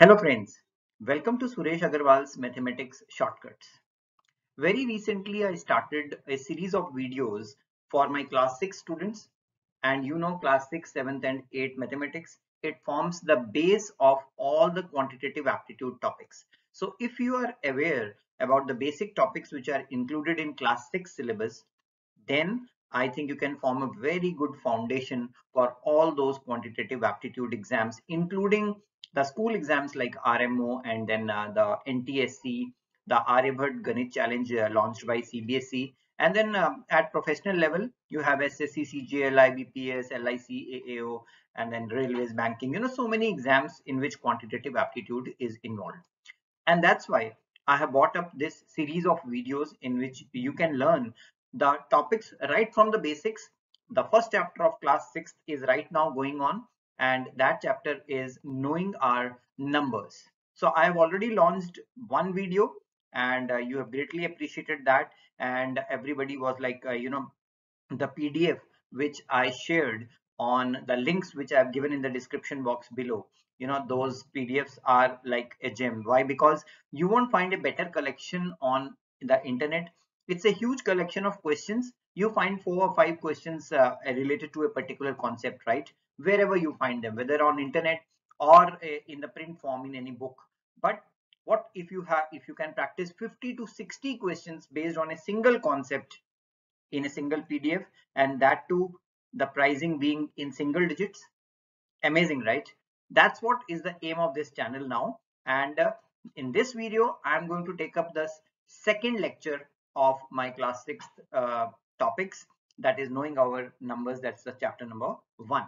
Hello friends, welcome to Suresh Agarwal's Mathematics Shortcuts. Very recently I started a series of videos for my class 6 students, and you know class 6, 7th and 8th mathematics. It forms the base of all the quantitative aptitude topics. So if you are aware about the basic topics which are included in class 6 syllabus, then I think you can form a very good foundation for all those quantitative aptitude exams, including the school exams like RMO and then the NTSE, the Aryabhatta Ganit Challenge launched by CBSE, and then at professional level you have SSC CGL, IBPS, LIC, AAO, and then railways, banking, you know, so many exams in which quantitative aptitude is involved. And that's why I have brought up this series of videos in which you can learn the topics right from the basics. The first chapter of class 6 is right now going on, and that chapter is knowing our numbers. So I have already launched one video, and you have greatly appreciated that, and everybody was like, the PDF which I shared on the links which I have given in the description box below, those PDFs are like a gem. Why? Because you won't find a better collection on the internet. It's a huge collection of questions. You find 4 or 5 questions related to a particular concept, right? Wherever you find them, whether on internet or in the print form in any book. But what if you can practice 50 to 60 questions based on a single concept in a single PDF, and that too the pricing being in single digits? Amazing, right? That's what is the aim of this channel now. And in this video, I'm going to take up the second lecture of my class 6th topics, that is knowing our numbers. That's the chapter number 1.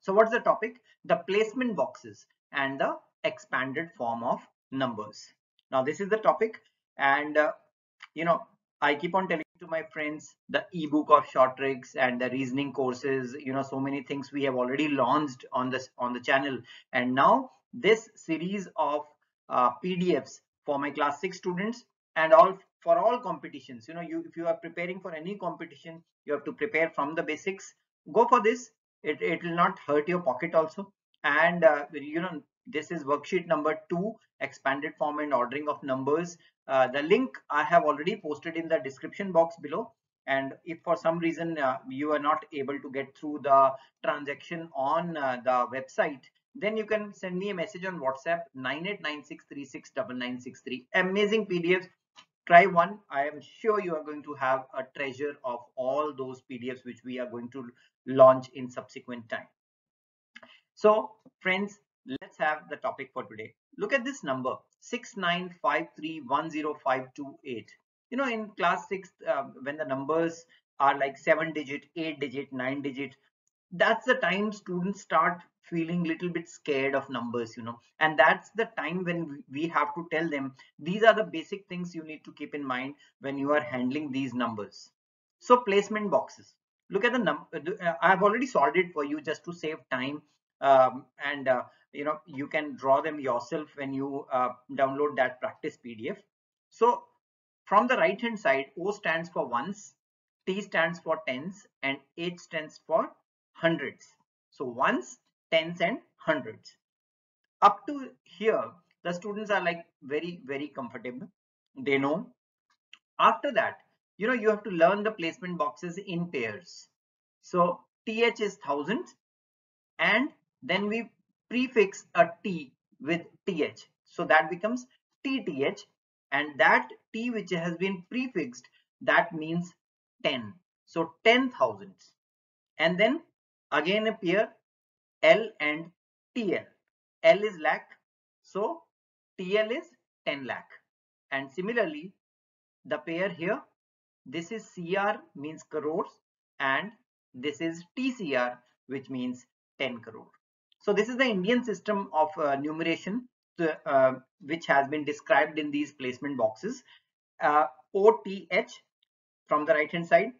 So what's the topic? The placement boxes and the expanded form of numbers. Now this is the topic, and I keep on telling to my friends, the ebook of short tricks and the reasoning courses, so many things we have already launched on this on the channel, and now this series of PDFs for my class 6 students and all for all competitions. If you are preparing for any competition, you have to prepare from the basics. Go for this. It will not hurt your pocket also. And this is worksheet number 2, expanded form and ordering of numbers. The link I have already posted in the description box below, and if for some reason you are not able to get through the transaction on the website, then you can send me a message on WhatsApp 9896369963. Amazing PDFs. Try one. I am sure you are going to have a treasure of all those PDFs which we are going to launch in subsequent time. So friends, let's have the topic for today. Look at this number 695310528. In class 6, when the numbers are like 7-digit, 8-digit, 9-digit, that's the time students start feeling little bit scared of numbers, and that's the time when we have to tell them these are the basic things you need to keep in mind when you are handling these numbers. So placement boxes, look at the number. I've already solved it for you just to save time, and you can draw them yourself when you download that practice PDF. So from the right hand side, O stands for ones, T stands for tens, and H stands for hundreds. So ones, tens and hundreds. Up to here the students are like very, very comfortable. They know. After that, you have to learn the placement boxes in pairs. So TH is thousands, and then we prefix a T with TH, so that becomes TTH, and that T which has been prefixed, that means 10. So 10,000s, and then again a pair, L and TL. L is lakh, so TL is 10 lakh. And similarly, the pair here, this is CR means crores, and this is TCR which means 10 crore. So this is the Indian system of numeration which has been described in these placement boxes. OTH from the right hand side,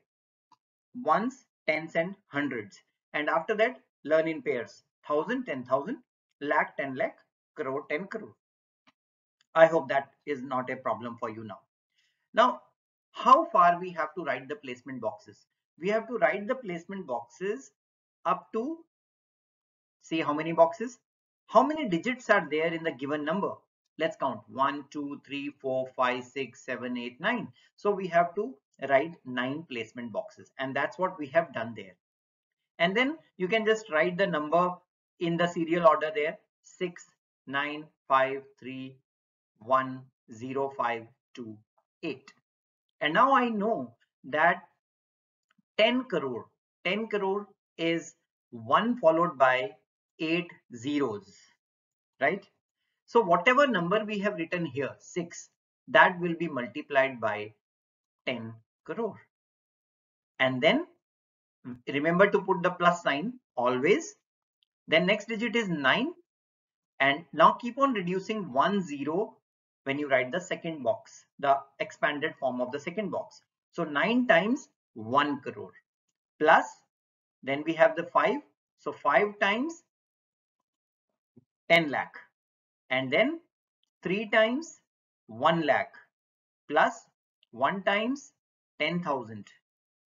ones, tens and hundreds, and after that learn in pairs: 1,000, 10,000, lakh, 10 lakh, crore, 10 crore. I hope that is not a problem for you now. Now, how far we have to write the placement boxes? We have to write the placement boxes up to, see how many boxes? How many digits are there in the given number? Let's count 1, 2, 3, 4, 5, 6, 7, 8, 9. So we have to write 9 placement boxes, and that's what we have done there. And then you can just write the number in the serial order there: 6, 9, 5, 3, 1, 0, 5, 2, 8. And now I know that 10 crore is 1 followed by 8 zeros, right? So whatever number we have written here, 6, that will be multiplied by 10 crore. And then remember to put the plus sign always. Then next digit is 9. And now keep on reducing 10 when you write the second box, the expanded form of the second box. So 9 times 1 crore plus, then we have the 5. So 5 times 10 lakh, and then 3 times 1 lakh plus 1 times 10,000,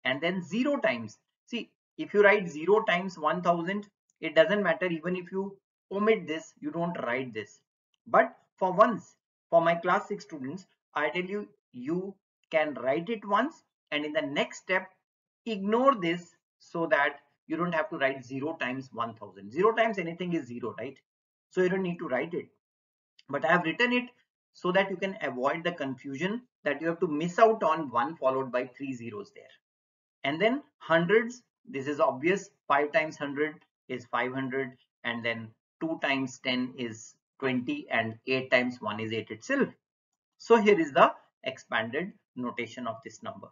and then 0 times. See, if you write 0 times 1,000, it doesn't matter. Even if you omit this, you don't write this. But for once, for my class 6 students, I tell you, you can write it once, and in the next step, ignore this so that you don't have to write 0 times 1,000. 0 times anything is 0, right? So you don't need to write it. But I have written it so that you can avoid the confusion that you have to miss out on 1 followed by 3 zeros there. And then hundreds, this is obvious. 5 times 100 is 500, and then 2 times 10 is 20, and 8 times 1 is 8 itself. So here is the expanded notation of this number.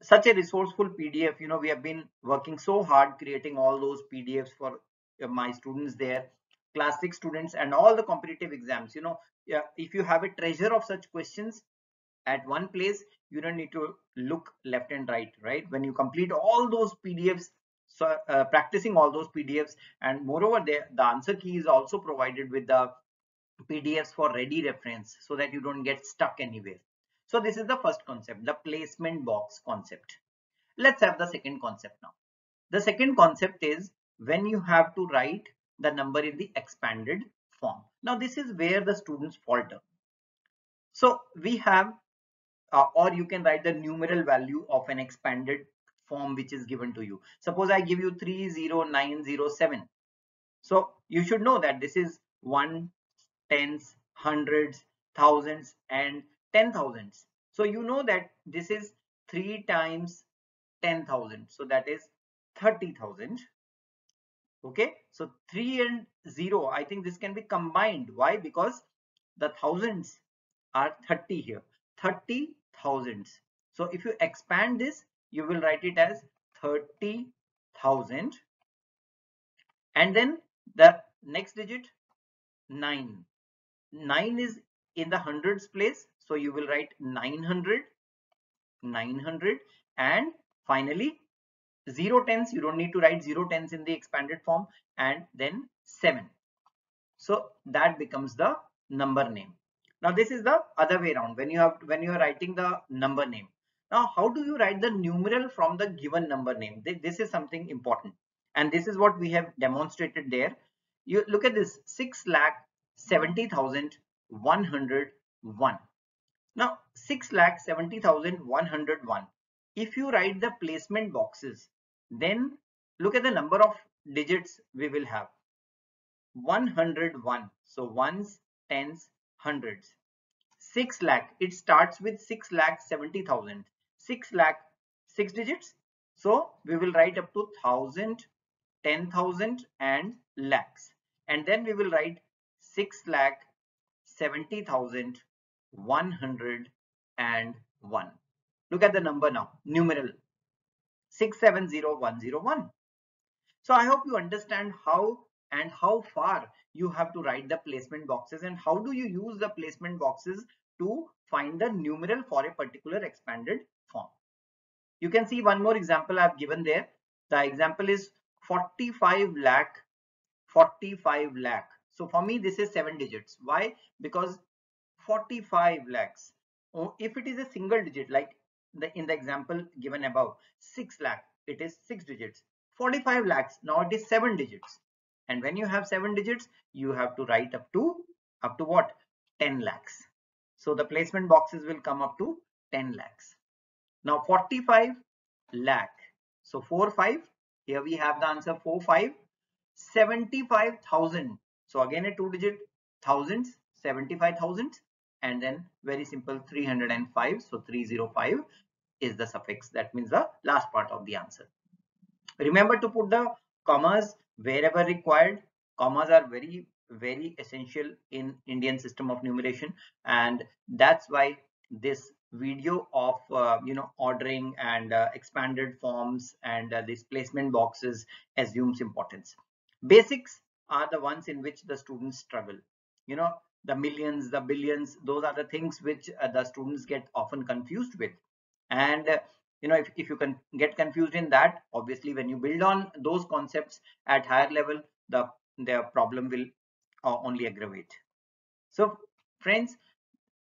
Such a resourceful PDF, you know, we have been working so hard creating all those PDFs for my students there, class 6 students, and all the competitive exams. You know, if you have a treasure of such questions at one place, you don't need to look left and right, right? When you complete all those PDFs, so practicing all those PDFs, and moreover, the answer key is also provided with the PDFs for ready reference so that you don't get stuck anywhere. So this is the first concept, the placement box concept. Let's have the second concept now. The second concept is when you have to write the number in the expanded form. Now this is where the students falter. So we have, or you can write the numeral value of an expanded form which is given to you. Suppose I give you 30907. So you should know that this is 1, tens, hundreds, thousands, and 10,000s. So you know that this is 3 times 10,000. So that is 30,000. Okay. So 3 and 0, I think this can be combined. Why? Because the thousands are 30 here. 30,000s. So if you expand this, you will write it as 30,000. And then the next digit, 9. 9 is in the hundreds place. So you will write 900, 900, and finally 0 tens. You don't need to write 0 tens in the expanded form, and then 7. So that becomes the number name. Now this is the other way around when you are writing the number name. Now how do you write the numeral from the given number name? This is something important, and this is what we have demonstrated there. You look at this: 6,70,101. Now 6,70,101. If you write the placement boxes, then look at the number of digits we will have. 101. So ones, tens, hundreds. 6 lakh. It starts with 6,70,000. 6 lakh, 6 digits. So we will write up to 1,000, 10,000, and lakhs. And then we will write 6,70,101. Look at the number now, numeral 6,70,101. So I hope you understand how far you have to write the placement boxes, and how do you use the placement boxes to find the numeral for a particular expanded form. You can see one more example I've given there. The example is 45 lakh. So for me, this is 7 digits. Why? Because 45 lakhs. Oh, if it is a single digit, like in the example given above, 6 lakh, it is 6 digits. 45 lakhs, now it is 7 digits. And when you have 7 digits, you have to write up to what? 10 lakhs. So the placement boxes will come up to 10 lakhs. Now 45 lakh. So 45, here we have the answer 45, 75,000. So again a 2 digit, thousands, 75,000, and then very simple 305. So 305 is the suffix. That means the last part of the answer. Remember to put the commas wherever required. Commas are very, very essential in Indian system of numeration, and that's why this video of ordering and expanded forms and these placement boxes assumes importance. Basics are the ones in which the students struggle. You know, the millions, the billions, those are the things which the students get often confused with. And if you can get confused in that, obviously when you build on those concepts at higher level, their problem will only aggravate. So friends,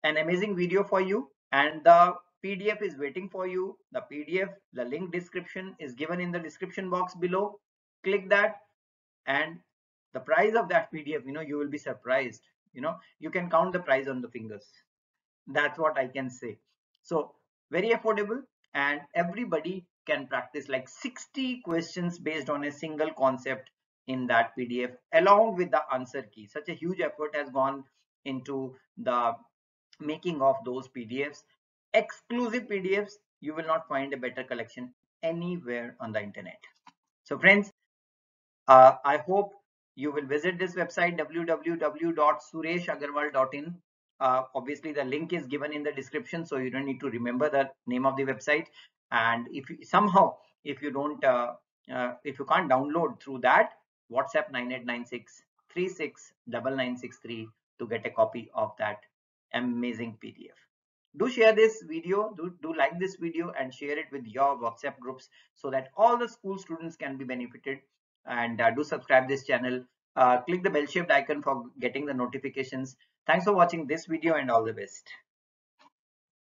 an amazing video for you, and the PDF is waiting for you. The PDF, the link description is given in the description box below. Click that, and the price of that PDF, you will be surprised. You can count the price on the fingers. That's what I can say. So very affordable, and everybody can practice like 60 questions based on a single concept in that PDF, along with the answer key. Such a huge effort has gone into the making of those PDFs. Exclusive PDFs, you will not find a better collection anywhere on the internet. So friends, I hope you will visit this website www.sureshagarwal.in. Obviously the link is given in the description, so you don't need to remember the name of the website. And if you, somehow if you can't download through that, WhatsApp 9896369963 to get a copy of that amazing PDF. Do share this video, do like this video and share it with your WhatsApp groups so that all the school students can be benefited. And do subscribe this channel, click the bell shaped icon for getting the notifications. Thanks for watching this video, and all the best.